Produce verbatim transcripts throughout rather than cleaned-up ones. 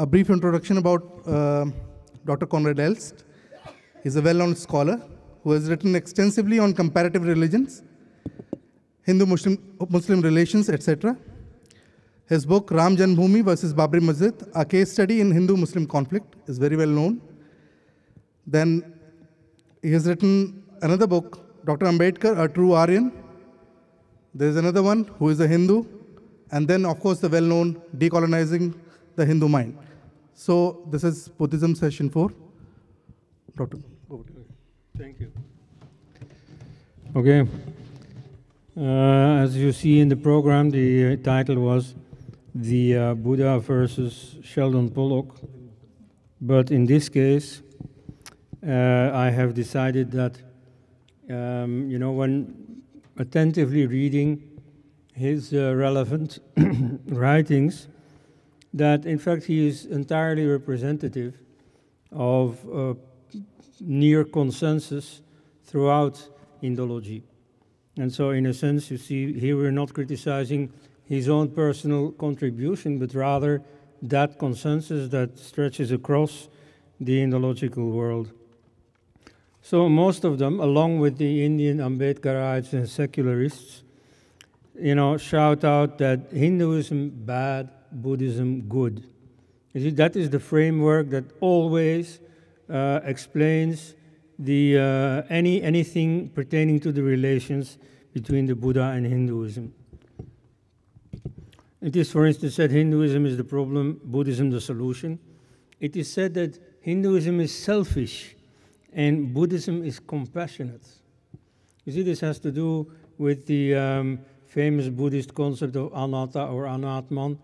A brief introduction about uh, Doctor Koenraad Elst. He's a well-known scholar who has written extensively on comparative religions, Hindu-Muslim Muslim relations, et cetera. His book, Ram Janmabhoomi versus Babri Masjid, a case study in Hindu-Muslim conflict, is very well known. Then he has written another book, Doctor Ambedkar, a true Aryan. There's another one, who is a Hindu. And then, of course, the well-known Decolonizing the Hindu Mind. So this is Buddhism session four. Doctor. Thank you. Okay. Uh, as you see in the program, the uh, title was The uh, Buddha versus Sheldon Pollock. But in this case, uh, I have decided that, um, you know, when attentively reading his uh, relevant writings, that in fact he is entirely representative of uh, near consensus throughout Indology. And so in a sense, you see, here we're not criticizing his own personal contribution, but rather that consensus that stretches across the Indological world. So most of them, along with the Indian Ambedkarites and secularists, you know, shout out that Hinduism bad, Buddhism good. You see, that is the framework that always uh, explains the, uh, any, anything pertaining to the relations between the Buddha and Hinduism. It is, for instance, said Hinduism is the problem, Buddhism the solution. It is said that Hinduism is selfish and Buddhism is compassionate. You see, this has to do with the um, famous Buddhist concept of anatta or anatman,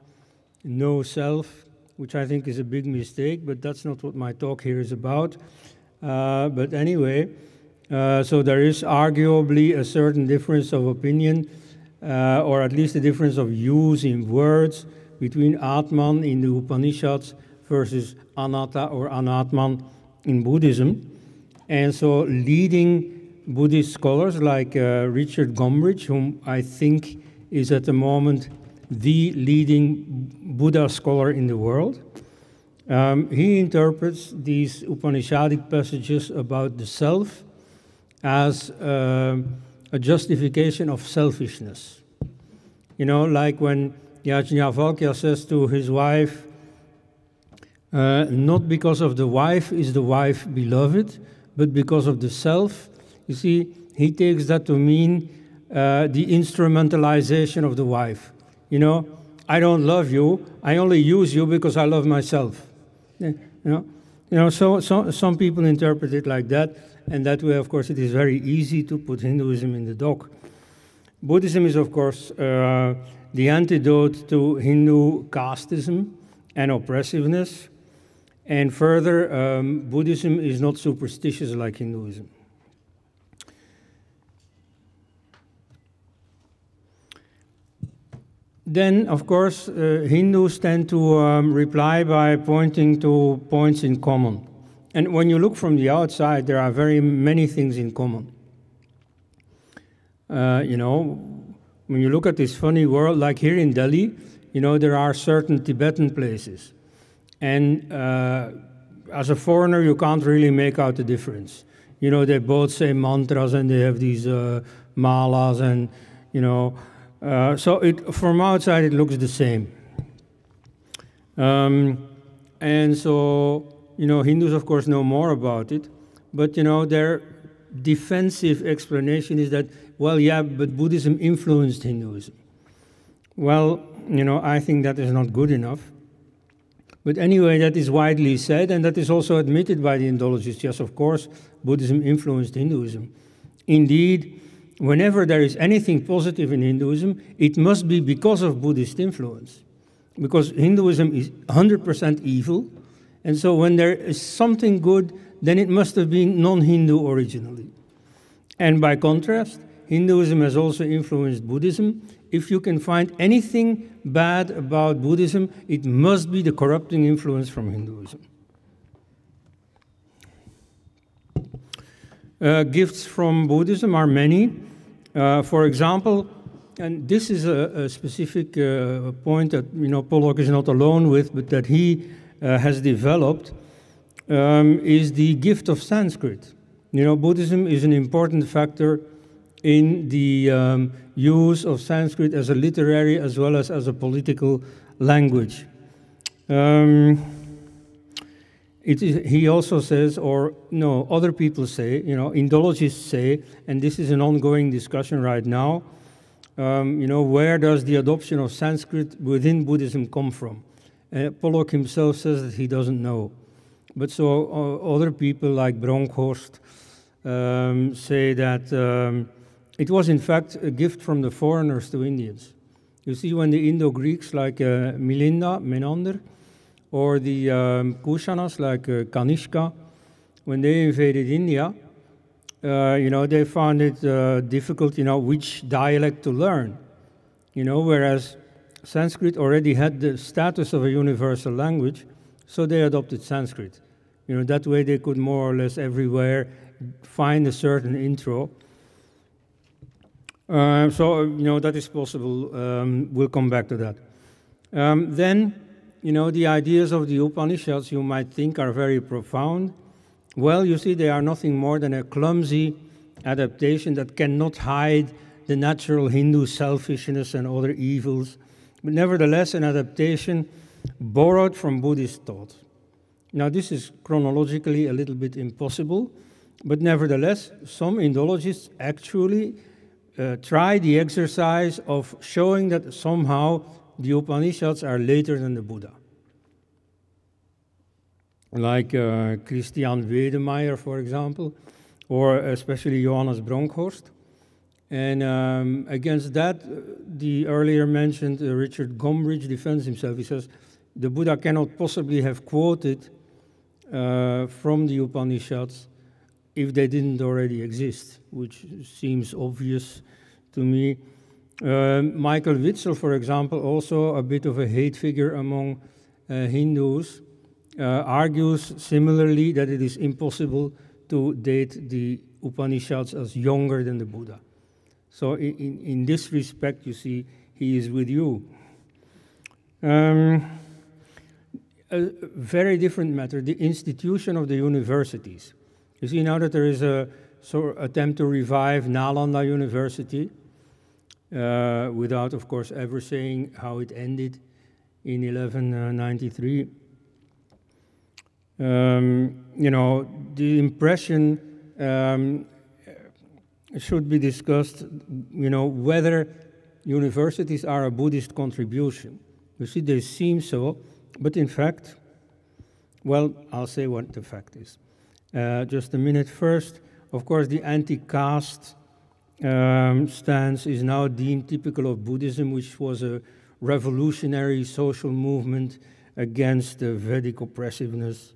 no self, which I think is a big mistake, but that's not what my talk here is about. Uh, but anyway, uh, so there is arguably a certain difference of opinion, uh, or at least a difference of use in words between Atman in the Upanishads versus Anatta or Anatman in Buddhism. And so leading Buddhist scholars like uh, Richard Gombrich, whom I think is at the moment the leading Buddha scholar in the world, Um, he interprets these Upanishadic passages about the self as uh, a justification of selfishness. You know, like when Yajnavalkya says to his wife, uh, not because of the wife is the wife beloved, but because of the self. You see, he takes that to mean uh, the instrumentalization of the wife. You know, I don't love you, I only use you because I love myself. You know, you know so, so some people interpret it like that, and that way, of course, it is very easy to put Hinduism in the dock. Buddhism is, of course, uh, the antidote to Hindu casteism and oppressiveness, and further, um, Buddhism is not superstitious like Hinduism. Then, of course, uh, Hindus tend to um, reply by pointing to points in common. And when you look from the outside, there are very many things in common. Uh, you know, when you look at this funny world, like here in Delhi, you know, there are certain Tibetan places. And uh, as a foreigner, you can't really make out the difference. You know, they both say mantras and they have these uh, malas and, you know, Uh, so it, from outside, it looks the same. Um, and so, you know, Hindus, of course, know more about it. But, you know, their defensive explanation is that, well, yeah, but Buddhism influenced Hinduism. Well, you know, I think that is not good enough. But anyway, that is widely said, and that is also admitted by the Indologists. Yes, of course, Buddhism influenced Hinduism. Indeed, whenever there is anything positive in Hinduism, it must be because of Buddhist influence. Because Hinduism is one hundred percent evil, and so when there is something good, then it must have been non-Hindu originally. And by contrast, Hinduism has also influenced Buddhism. If you can find anything bad about Buddhism, it must be the corrupting influence from Hinduism. Uh, gifts from Buddhism are many. Uh, for example, and this is a, a specific uh, point that, you know, Pollock is not alone with, but that he uh, has developed um, is the gift of Sanskrit. You know, Buddhism is an important factor in the um, use of Sanskrit as a literary as well as as a political language. Um, It is, he also says, or no, other people say, you know, Indologists say, and this is an ongoing discussion right now, um, you know, where does the adoption of Sanskrit within Buddhism come from? Uh, Pollock himself says that he doesn't know. But so uh, other people like Bronkhorst um, say that um, it was in fact a gift from the foreigners to Indians. You see, when the Indo-Greeks like uh, Milinda, Menander, or the um, Kushanas like uh, Kanishka, when they invaded India, uh, you know, they found it uh, difficult, you know, which dialect to learn, you know, whereas Sanskrit already had the status of a universal language, so they adopted Sanskrit. You know, that way they could more or less everywhere find a certain intro. Uh, so, you know, that is possible. Um, we'll come back to that. Um, then, you know, the ideas of the Upanishads, you might think, are very profound. Well, you see, they are nothing more than a clumsy adaptation that cannot hide the natural Hindu selfishness and other evils, but nevertheless an adaptation borrowed from Buddhist thought. Now, this is chronologically a little bit impossible, but nevertheless, some Indologists actually uh, try the exercise of showing that somehow the Upanishads are later than the Buddha. Like uh, Christian Wedemeyer, for example, or especially Johannes Bronkhorst. And um, against that, the earlier mentioned uh, Richard Gombrich defends himself. He says, the Buddha cannot possibly have quoted uh, from the Upanishads if they didn't already exist, which seems obvious to me. Um, Michael Witzel, for example, also a bit of a hate figure among uh, Hindus, uh, argues similarly that it is impossible to date the Upanishads as younger than the Buddha. So in, in, in this respect, you see, he is with you. Um, a very different matter, the institution of the universities. You see, now that there is a sort of attempt to revive Nalanda University, Uh, without, of course, ever saying how it ended in eleven ninety-three. Um, you know, the impression um, should be discussed, you know, whether universities are a Buddhist contribution. You see, they seem so, but in fact, well, I'll say what the fact is. Uh, just a minute first, of course, the anti-caste Um, stance is now deemed typical of Buddhism, which was a revolutionary social movement against the Vedic oppressiveness.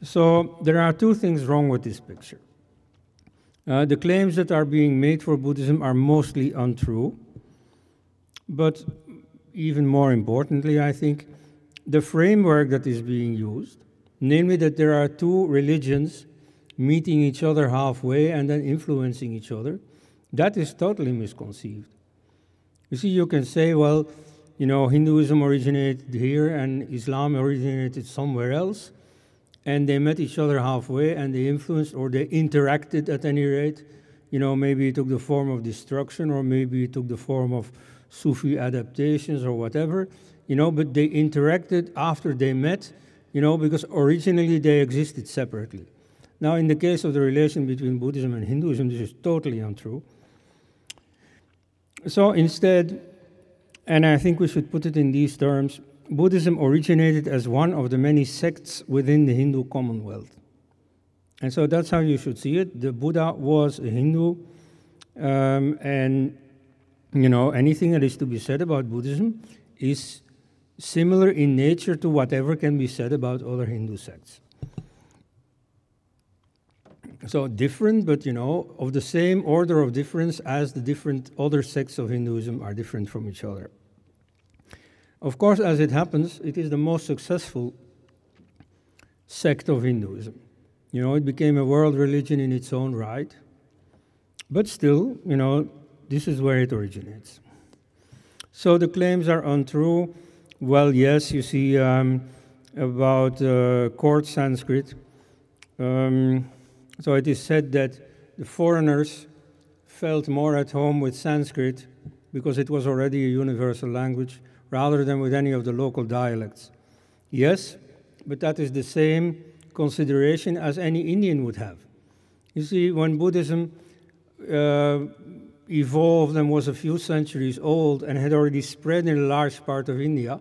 So there are two things wrong with this picture. Uh, the claims that are being made for Buddhism are mostly untrue, but even more importantly, I think, the framework that is being used, namely that there are two religions meeting each other halfway and then influencing each other, that is totally misconceived. You see, you can say, well, you know, Hinduism originated here and Islam originated somewhere else, and they met each other halfway and they influenced or they interacted at any rate. You know, maybe it took the form of destruction or maybe it took the form of Sufi adaptations or whatever, you know, but they interacted after they met, you know, because originally they existed separately. Now, in the case of the relation between Buddhism and Hinduism, this is totally untrue. So instead, and I think we should put it in these terms, Buddhism originated as one of the many sects within the Hindu Commonwealth. And so that's how you should see it. The Buddha was a Hindu, um, and, you know, anything that is to be said about Buddhism is similar in nature to whatever can be said about other Hindu sects. So different, but, you know, of the same order of difference as the different other sects of Hinduism are different from each other. Of course, as it happens, it is the most successful sect of Hinduism. You know, it became a world religion in its own right. But still, you know, this is where it originates. So the claims are untrue. Well, yes, you see, um, about uh, court Sanskrit. Um, so it is said that the foreigners felt more at home with Sanskrit because it was already a universal language rather than with any of the local dialects. Yes, but that is the same consideration as any Indian would have. You see, when Buddhism uh, evolved and was a few centuries old and had already spread in a large part of India,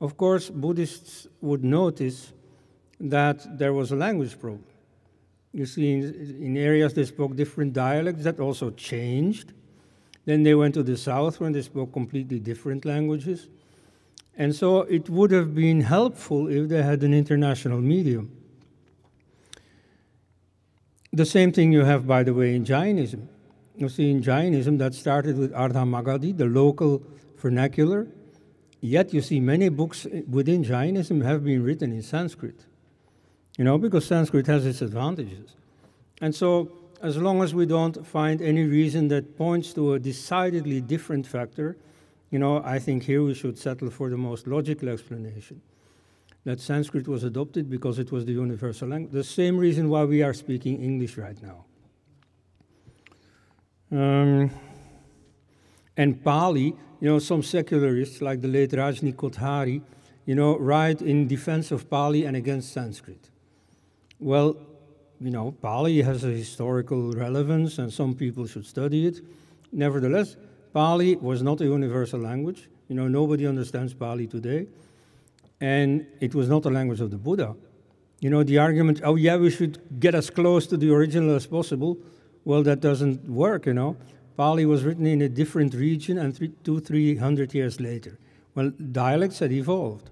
of course, Buddhists would notice that there was a language problem. You see, in, in areas they spoke different dialects that also changed. Then they went to the south when they spoke completely different languages. And so it would have been helpful if they had an international medium. The same thing you have, by the way, in Jainism. You see, in Jainism, that started with Ardha Magadhi, the local vernacular. Yet, you see, many books within Jainism have been written in Sanskrit, you know, because Sanskrit has its advantages. And so, as long as we don't find any reason that points to a decidedly different factor, you know, I think here we should settle for the most logical explanation, that Sanskrit was adopted because it was the universal language, the same reason why we are speaking English right now. Um, and Pali, you know, some secularists like the late Rajni Kothari, you know, write in defense of Pali and against Sanskrit. Well, you know, Pali has a historical relevance and some people should study it. Nevertheless, Pali was not a universal language. You know, nobody understands Pali today. And it was not the language of the Buddha. You know, the argument, oh yeah, we should get as close to the original as possible. Well, that doesn't work, you know. Pali was written in a different region and three, two, three hundred years later. Well, dialects had evolved.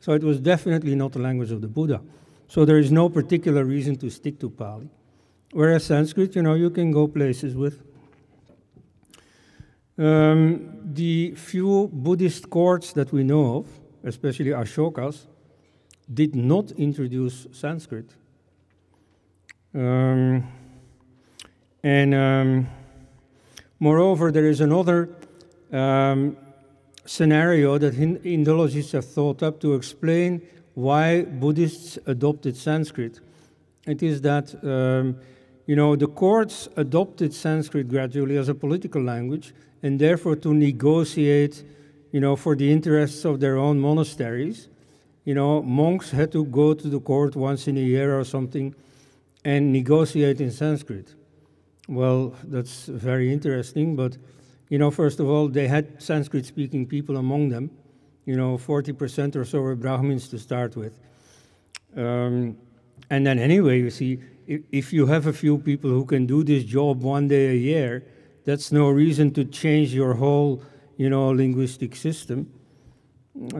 So it was definitely not the language of the Buddha. So there is no particular reason to stick to Pali. Whereas Sanskrit, you know, you can go places with. Um, the few Buddhist courts that we know of, especially Ashoka's, did not introduce Sanskrit. Um, and um, moreover, there is another um, scenario that Indologists have thought up to explain why Buddhists adopted Sanskrit. It is that, um, you know, the courts adopted Sanskrit gradually as a political language, and therefore to negotiate, you know, for the interests of their own monasteries. You know, monks had to go to the court once in a year or something and negotiate in Sanskrit. Well, that's very interesting, but, you know, first of all, they had Sanskrit-speaking people among them. You know, forty percent or so were Brahmins to start with. Um, and then anyway, you see, if, if you have a few people who can do this job one day a year, that's no reason to change your whole, you know, linguistic system.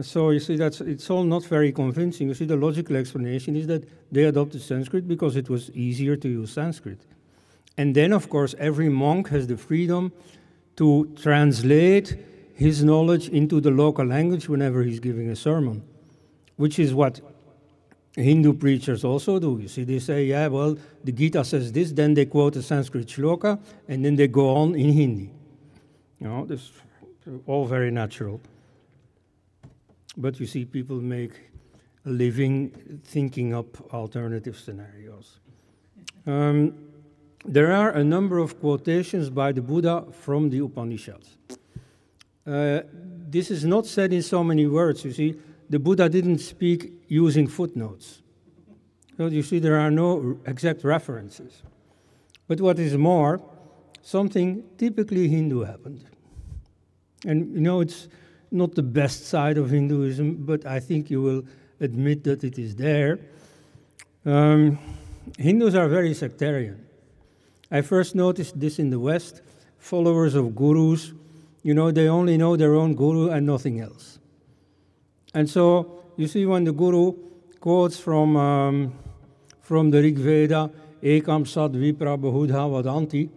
So you see, that's, it's all not very convincing. You see, the logical explanation is that they adopted Sanskrit because it was easier to use Sanskrit. And then, of course, every monk has the freedom to translate his knowledge into the local language whenever he's giving a sermon, which is what Hindu preachers also do. You see, they say, yeah, well, the Gita says this, then they quote a Sanskrit shloka, and then they go on in Hindi. You know, this is all very natural. But you see, people make a living thinking up alternative scenarios. Um, there are a number of quotations by the Buddha from the Upanishads. Uh, this is not said in so many words, you see. The Buddha didn't speak using footnotes. So you see, there are no exact references. But what is more, something typically Hindu happened. And you know, it's not the best side of Hinduism, but I think you will admit that it is there. Um, Hindus are very sectarian. I first noticed this in the West. Followers of gurus, you know, they only know their own guru and nothing else. And so, you see, when the Guru quotes from, um, from the Rig Veda, Ekam Sad Vipra Bahudha Vadanti,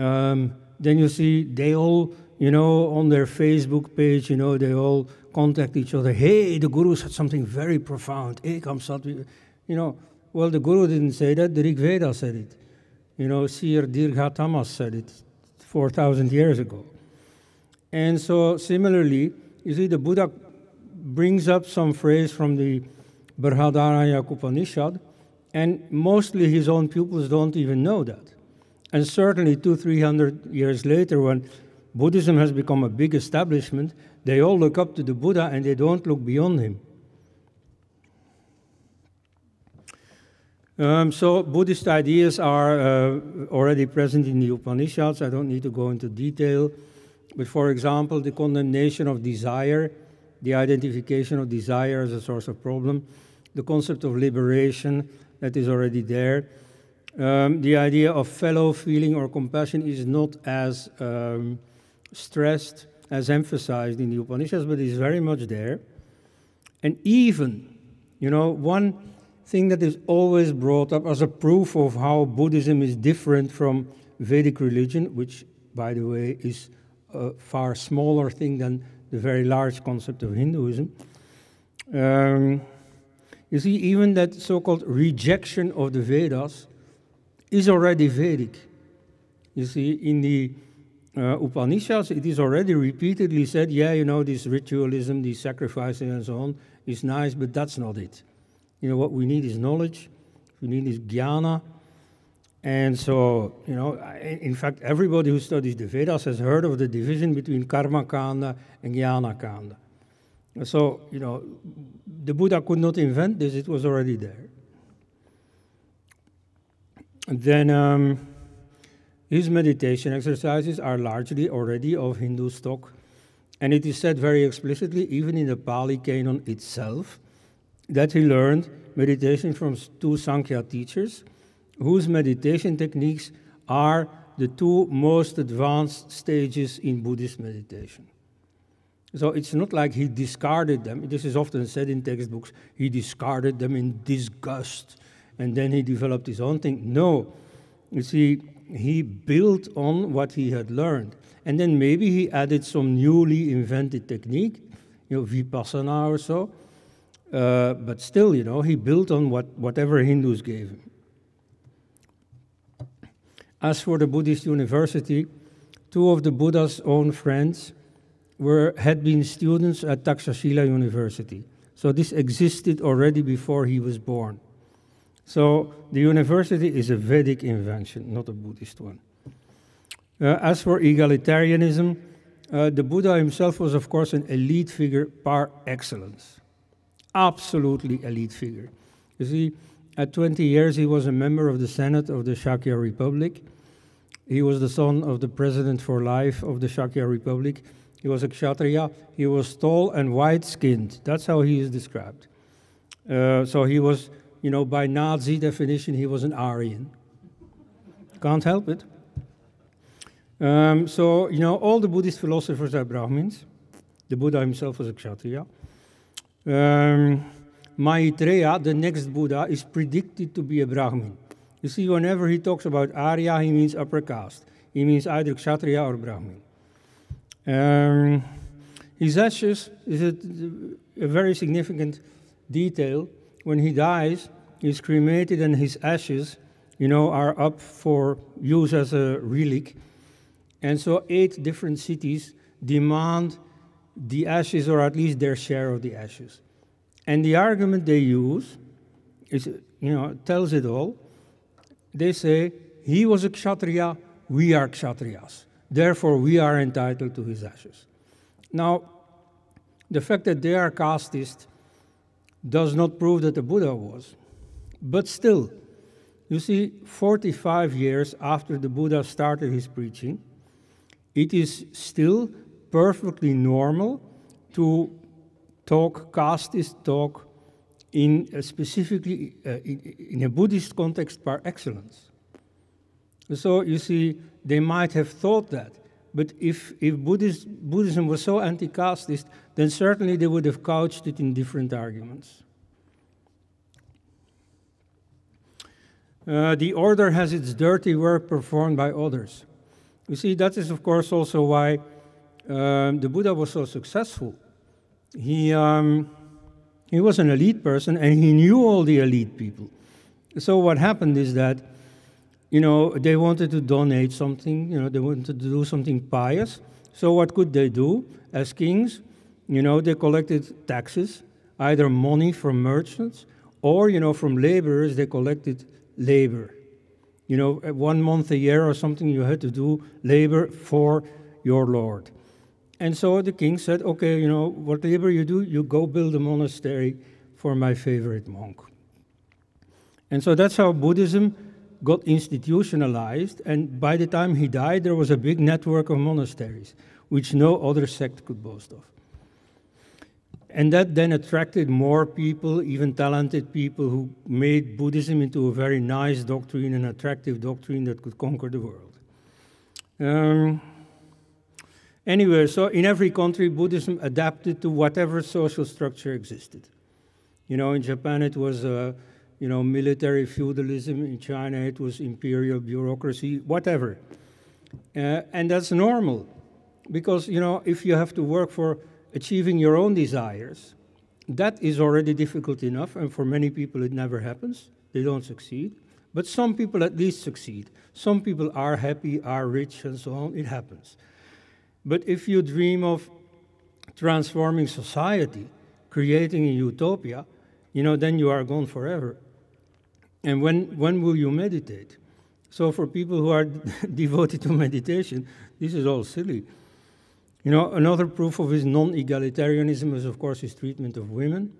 um, then you see they all, you know, on their Facebook page, you know, they all contact each other. Hey, the Guru said something very profound. Ekam Sad Vipra. You know, well, the Guru didn't say that, the Rig Veda said it. You know, Sir Dirgha Tamas said it four thousand years ago. And so, similarly, you see, the Buddha brings up some phrase from the Brihadaranyaka Upanishad, and mostly his own pupils don't even know that. And certainly two, three hundred years later, when Buddhism has become a big establishment, they all look up to the Buddha and they don't look beyond him. Um, so Buddhist ideas are uh, already present in the Upanishads. I don't need to go into detail. But for example, the condemnation of desire, the identification of desire as a source of problem, the concept of liberation that is already there. Um, the idea of fellow feeling or compassion is not as um, stressed, as emphasized in the Upanishads, but is very much there. And even, you know, one thing that is always brought up as a proof of how Buddhism is different from Vedic religion, which, by the way, is a far smaller thing than the very large concept of Hinduism. Um, you see, even that so-called rejection of the Vedas is already Vedic. You see, in the uh, Upanishads, it is already repeatedly said, yeah, you know, this ritualism, these sacrifices and so on is nice, but that's not it. You know, what we need is knowledge, we need is jnana. And so, you know, in fact, everybody who studies the Vedas has heard of the division between karma-kanda and jnana-kanda. So, you know, the Buddha could not invent this, it was already there. Then um, his meditation exercises are largely already of Hindu stock, and it is said very explicitly, even in the Pali canon itself, that he learned meditation from two Sankhya teachers, whose meditation techniques are the two most advanced stages in Buddhist meditation. So it's not like he discarded them. This is often said in textbooks, he discarded them in disgust, and then he developed his own thing. No, you see, he built on what he had learned. And then maybe he added some newly invented technique, you know, vipassana or so. Uh, but still, you know, he built on what, whatever Hindus gave him. As for the Buddhist university, two of the Buddha's own friends were, had been students at Takshashila University. So this existed already before he was born. So the university is a Vedic invention, not a Buddhist one. Uh, as for egalitarianism, uh, the Buddha himself was, of course, an elite figure par excellence. Absolutely elite figure. You see, at twenty years, he was a member of the Senate of the Shakya Republic. He was the son of the president for life of the Shakya Republic. He was a Kshatriya. He was tall and white-skinned. That's how he is described. Uh, so he was, you know, by Nazi definition, he was an Aryan. Can't help it. Um, so, you know, all the Buddhist philosophers are Brahmins. The Buddha himself was a Kshatriya. Um, Maitreya, the next Buddha, is predicted to be a Brahmin. You see, whenever he talks about Arya, he means upper caste. He means either Kshatriya or Brahmin. Um, his ashes is a, a very significant detail. When he dies, he's cremated and his ashes, you know, are up for use as a relic. And so eight different cities demand the ashes, or at least their share of the ashes. And the argument they use is, you know, tells it all. They say, he was a Kshatriya, we are Kshatriyas. Therefore, we are entitled to his ashes. Now, the fact that they are casteist does not prove that the Buddha was. But still, you see, forty-five years after the Buddha started his preaching, it is still perfectly normal to talk, casteist talk, in a specifically uh, in, in a Buddhist context par excellence. So you see, they might have thought that, but if, if Buddhist, Buddhism was so anti-casteist, then certainly they would have couched it in different arguments. Uh, the order has its dirty work performed by others. You see, that is of course also why um, the Buddha was so successful. He, um, he was an elite person, and he knew all the elite people. So what happened is that, you know, they wanted to donate something, you know, they wanted to do something pious. So what could they do as kings? you know, they collected taxes, either money from merchants or, you know, from laborers, they collected labor. You know, one month a year or something, you had to do labor for your lord. And so the king said, okay, you know, what labor you do, you go build a monastery for my favorite monk. And so that's how Buddhism got institutionalized, and by the time he died, there was a big network of monasteries, which no other sect could boast of. And that then attracted more people, even talented people, who made Buddhism into a very nice doctrine, an attractive doctrine that could conquer the world. Um, anyway, so in every country, Buddhism adapted to whatever social structure existed. You know, in Japan it was, uh, you know, military feudalism. In China it was imperial bureaucracy, whatever. Uh, and that's normal, because, you know, if you have to work for achieving your own desires, that is already difficult enough, and for many people it never happens. They don't succeed. But some people at least succeed. Some people are happy, are rich, and so on. It happens. But if you dream of transforming society, creating a utopia, you know, then you are gone forever. And when, when will you meditate? So for people who are devoted to meditation, this is all silly. You know, another proof of his non-egalitarianism is, of course, his treatment of women.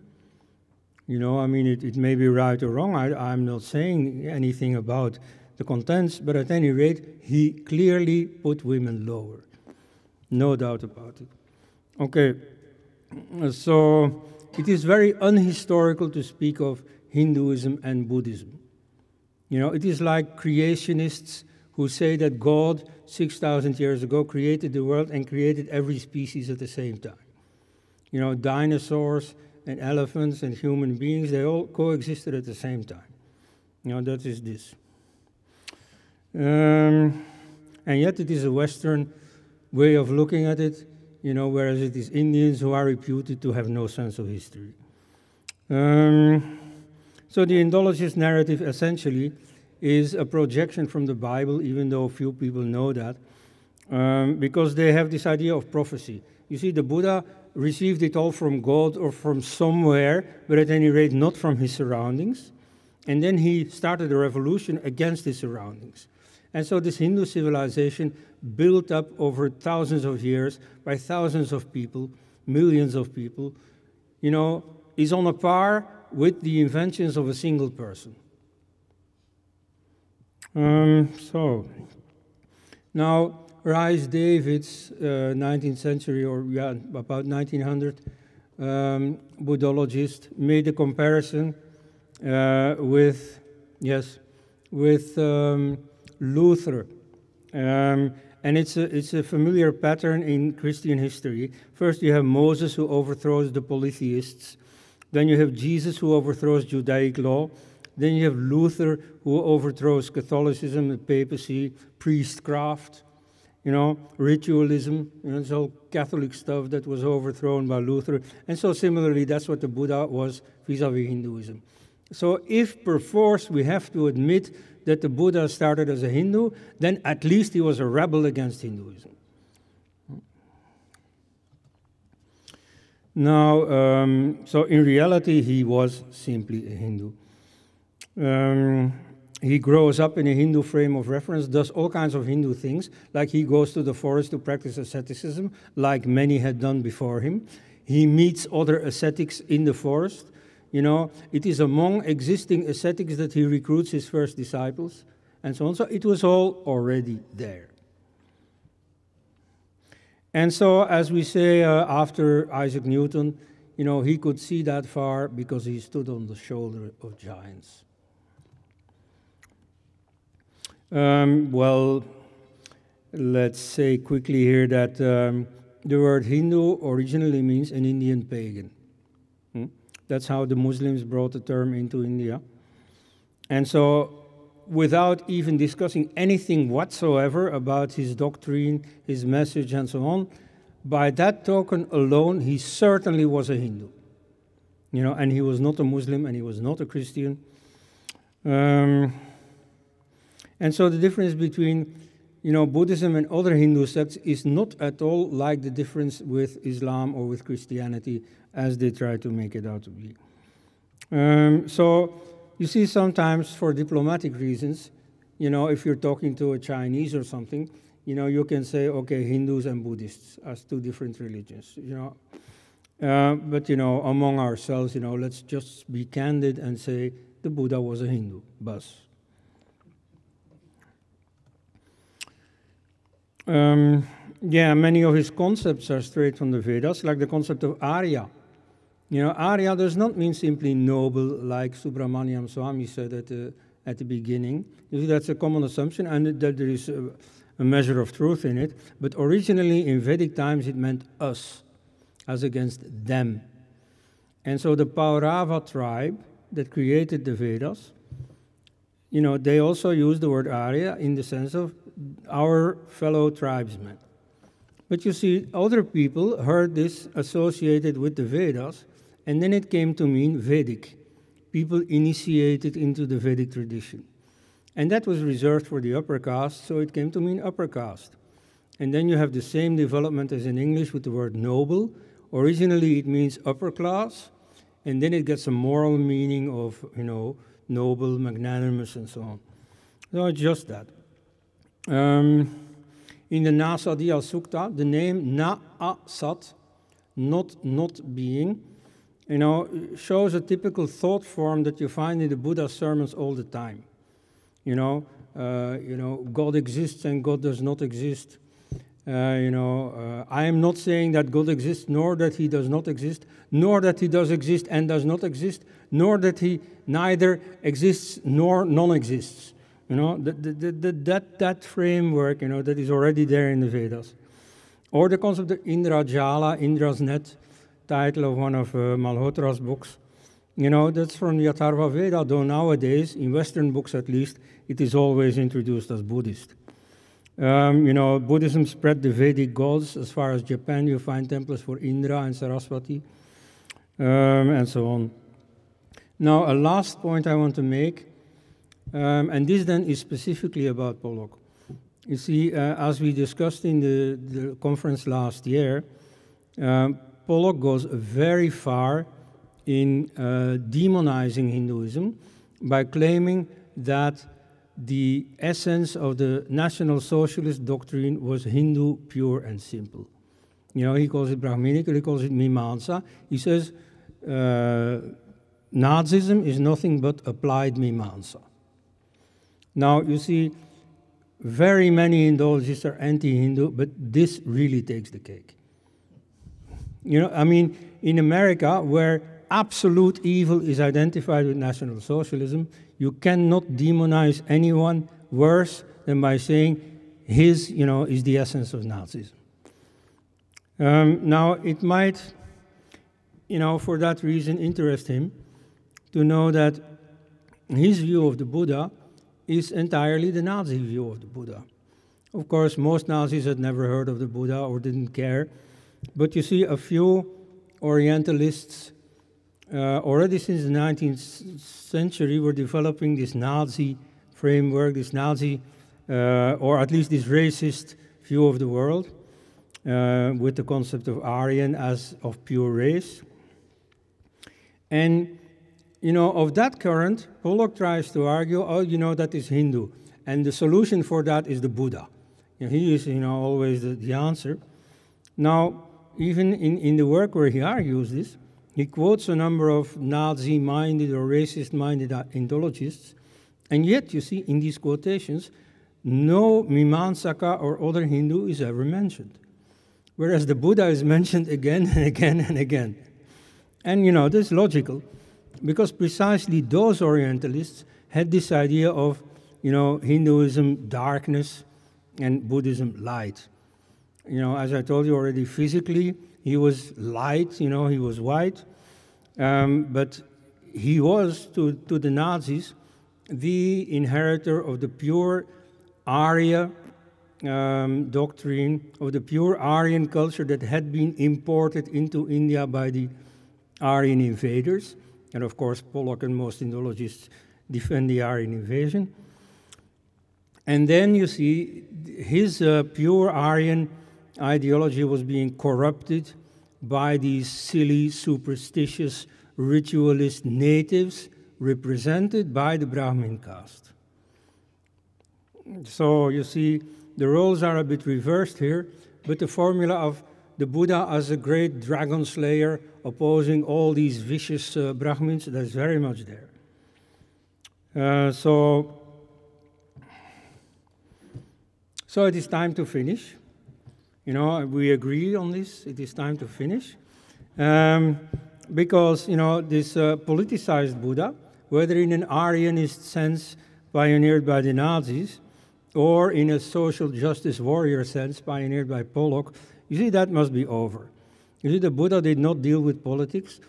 You know, I mean, it, it may be right or wrong. I, I'm not saying anything about the contents, but at any rate, he clearly put women lower. No doubt about it. Okay, so it is very unhistorical to speak of Hinduism and Buddhism. You know, it is like creationists who say that God, six thousand years ago, created the world and created every species at the same time. You know, dinosaurs and elephants and human beings, they all coexisted at the same time. You know, that is this. Um, and yet it is a Western way of looking at it, you know, whereas it is Indians who are reputed to have no sense of history. Um, so the Indologist narrative essentially is a projection from the Bible, even though few people know that, um, because they have this idea of prophecy. You see, the Buddha received it all from God or from somewhere, but at any rate not from his surroundings. And then he started a revolution against his surroundings. And so this Hindu civilization built up over thousands of years by thousands of people, millions of people, you know, is on a par with the inventions of a single person. Um, so, now, Rhys Davids, uh, nineteenth century, or yeah, about nineteen hundred, um, Buddhologist, made a comparison uh, with, yes, with um, Luther. Um, and it's a, it's a familiar pattern in Christian history. First you have Moses, who overthrows the polytheists. Then you have Jesus, who overthrows Judaic law. Then you have Luther, who overthrows Catholicism, the papacy, priestcraft, you know, ritualism, you know, this whole Catholic stuff that was overthrown by Luther. And so similarly, that's what the Buddha was vis-a-vis Hinduism. So if perforce we have to admit that the Buddha started as a Hindu, then at least he was a rebel against Hinduism. Now, um, so in reality, he was simply a Hindu. Um, he grows up in a Hindu frame of reference, does all kinds of Hindu things, like he goes to the forest to practice asceticism, like many had done before him. He meets other ascetics in the forest. You know, it is among existing ascetics that he recruits his first disciples, and so on. So it was all already there. And so, as we say, uh, after Isaac Newton, you know, he could see that far because he stood on the shoulder of giants. Um, well, let's say quickly here that um, the word Hindu originally means an Indian pagan. Hmm? That's how the Muslims brought the term into India. And so, without even discussing anything whatsoever about his doctrine, his message, and so on, by that token alone, he certainly was a Hindu. You know, and he was not a Muslim, and he was not a Christian. Um, And so the difference between, you know, Buddhism and other Hindu sects is not at all like the difference with Islam or with Christianity as they try to make it out to be. Um, so you see sometimes for diplomatic reasons, you know, if you're talking to a Chinese or something, you know, you can say, okay, Hindus and Buddhists as two different religions, you know. Uh, but, you know, among ourselves, you know, let's just be candid and say the Buddha was a Hindu, bas. Um, yeah, many of his concepts are straight from the Vedas, like the concept of Arya. You know, Arya does not mean simply noble, like Subramaniam Swami said at the, at the beginning. You see, that's a common assumption, and that there is a, a measure of truth in it. But originally, in Vedic times, it meant us, as against them. And so the Paurava tribe that created the Vedas, you know, they also used the word Arya in the sense of our fellow tribesmen. But you see, other people heard this associated with the Vedas, and then it came to mean Vedic. People initiated into the Vedic tradition. And that was reserved for the upper caste, so it came to mean upper caste. And then you have the same development as in English with the word noble. Originally it means upper class, and then it gets a moral meaning of, you know, noble, magnanimous, and so on. So it's just that. Um, in the Nasadiya Sukta, the name Na-a-sat, not not being, you know, shows a typical thought form that you find in the Buddha's sermons all the time. You know, uh, you know, God exists and God does not exist. Uh, you know, uh, I am not saying that God exists, nor that he does not exist, nor that he does exist and does not exist, nor that he neither exists nor non-exists. You know, the, the, the, the, that, that framework, you know, that is already there in the Vedas. Or the concept of Indra Jala, Indra's net, title of one of uh, Malhotra's books. You know, that's from the Atharva Veda, though nowadays, in Western books at least, it is always introduced as Buddhist. Um, you know, Buddhism spread the Vedic gods. As far as Japan, you find temples for Indra and Saraswati, um, and so on. Now, a last point I want to make, um, and this then is specifically about Pollock. You see, uh, as we discussed in the, the conference last year, um, Pollock goes very far in uh, demonizing Hinduism by claiming that the essence of the National Socialist doctrine was Hindu, pure and simple. You know, he calls it Brahminical, he calls it Mimamsa. He says, uh, Nazism is nothing but applied Mimamsa. Now, you see, very many Indologists are anti-Hindu, but this really takes the cake. You know, I mean, in America, where absolute evil is identified with National Socialism, you cannot demonize anyone worse than by saying his, you know, is the essence of Nazism. Um, now, it might, you know, for that reason interest him to know that his view of the Buddha is entirely the Nazi view of the Buddha. Of course, most Nazis had never heard of the Buddha or didn't care, but you see a few Orientalists Uh, already since the nineteenth century, we're developing this Nazi framework, this Nazi, uh, or at least this racist view of the world, uh, with the concept of Aryan as of pure race. And, you know, of that current, Pollock tries to argue, oh, you know, that is Hindu. And the solution for that is the Buddha. You know, he is, you know, always the, the answer. Now, even in, in the work where he argues this, he quotes a number of Nazi-minded or racist-minded Indologists, and yet, you see, in these quotations, no Mimamsaka or other Hindu is ever mentioned, whereas the Buddha is mentioned again and again and again. And, you know, this is logical, because precisely those Orientalists had this idea of, you know, Hinduism darkness and Buddhism light. You know, as I told you already, physically, he was light, you know, he was white, um, but he was, to, to the Nazis, the inheritor of the pure Arya um, doctrine, of the pure Aryan culture that had been imported into India by the Aryan invaders. And of course, Pollock and most Indologists defend the Aryan invasion. And then you see his uh, pure Aryan ideology was being corrupted by these silly, superstitious, ritualist natives represented by the Brahmin caste. So you see, the roles are a bit reversed here, but the formula of the Buddha as a great dragon slayer opposing all these vicious uh, Brahmins, that's very much there. Uh, so, so it is time to finish. You know, we agree on this, it is time to finish. Um, because, you know, this uh, politicized Buddha, whether in an Aryanist sense pioneered by the Nazis, or in a social justice warrior sense pioneered by Pollock, you see, that must be over. You see, the Buddha did not deal with politics.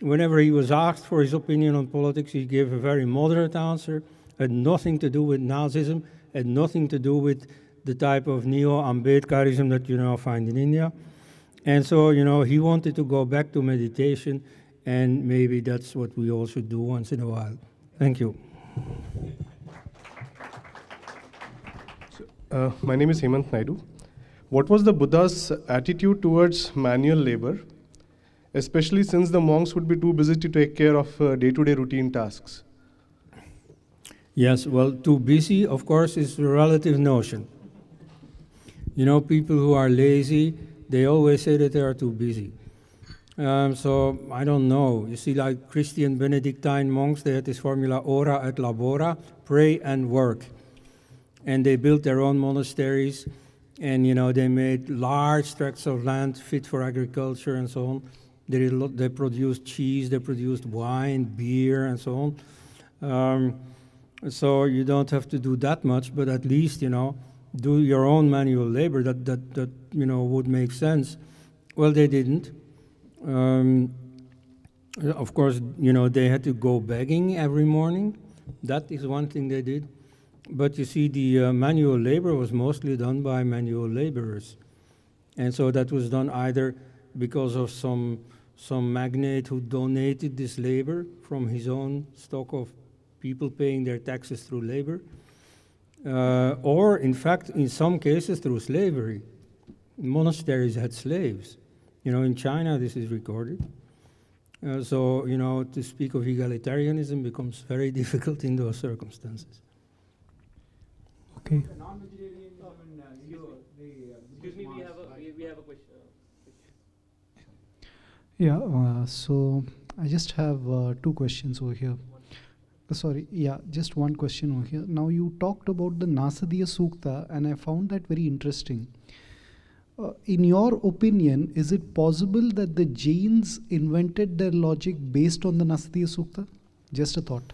Whenever he was asked for his opinion on politics, he gave a very moderate answer, had nothing to do with Nazism, had nothing to do with the type of neo-Ambedkarism that you now find in India. And so, you know, he wanted to go back to meditation, and maybe that's what we all should do once in a while. Thank you. So, uh, my name is Hemant Naidu. What was the Buddha's attitude towards manual labor, especially since the monks would be too busy to take care of day-to-day routine tasks? Yes, well, too busy, of course, is a relative notion. You know, people who are lazy, they always say that they are too busy. Um, so, I don't know. You see, like Christian Benedictine monks, they had this formula, ora et labora, pray and work. And they built their own monasteries. And, you know, they made large tracts of land fit for agriculture and so on. They, did a lot, they produced cheese, they produced wine, beer, and so on. Um, so you don't have to do that much, but at least, you know, do your own manual labor. That, that, that you know, would make sense. Well, they didn't. Um, of course, you know, they had to go begging every morning. That is one thing they did. But you see, the uh, manual labor was mostly done by manual laborers. And so that was done either because of some, some magnate who donated this labor from his own stock of people paying their taxes through labor, uh, or in fact, in some cases, through slavery. Monasteries had slaves. You know, in China, this is recorded. Uh, so, you know, to speak of egalitarianism becomes very difficult in those circumstances. Okay. Excuse me, we have a, we, we have a question. Yeah, uh, so I just have uh, two questions over here. Uh, sorry, yeah, just one question over here. Now, you talked about the Nasadiya Sukta, and I found that very interesting. Uh, in your opinion, is it possible that the Jains invented their logic based on the Nasadiya Sukta? Just a thought.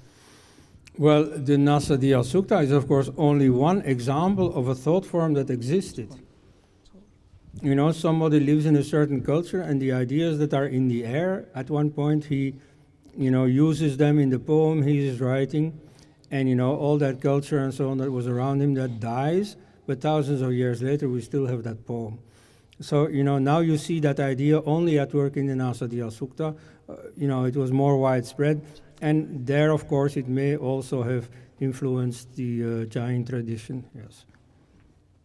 Well, the Nasadiya Sukta is, of course, only one example of a thought form that existed. You know, somebody lives in a certain culture, and the ideas that are in the air, at one point he, you know, uses them in the poem he is writing, and, you know, all that culture and so on that was around him, that dies, but thousands of years later we still have that poem. So, you know, now you see that idea only at work in the Nasadiya Sukta. Uh, you know, it was more widespread. And there, of course, it may also have influenced the uh, Jain tradition, yes.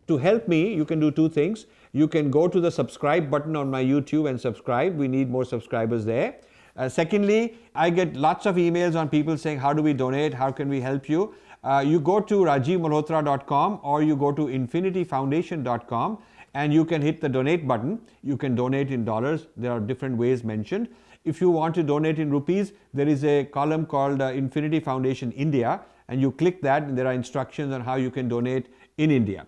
To help me, you can do two things. You can go to the subscribe button on my YouTube and subscribe. We need more subscribers there. Uh, secondly, I get lots of emails on people saying, how do we donate? How can we help you? Uh, you go to rajiv malhotra dot com or you go to infinity foundation dot com and you can hit the donate button. You can donate in dollars. There are different ways mentioned. If you want to donate in rupees, there is a column called uh, Infinity Foundation India, and you click that and there are instructions on how you can donate in India.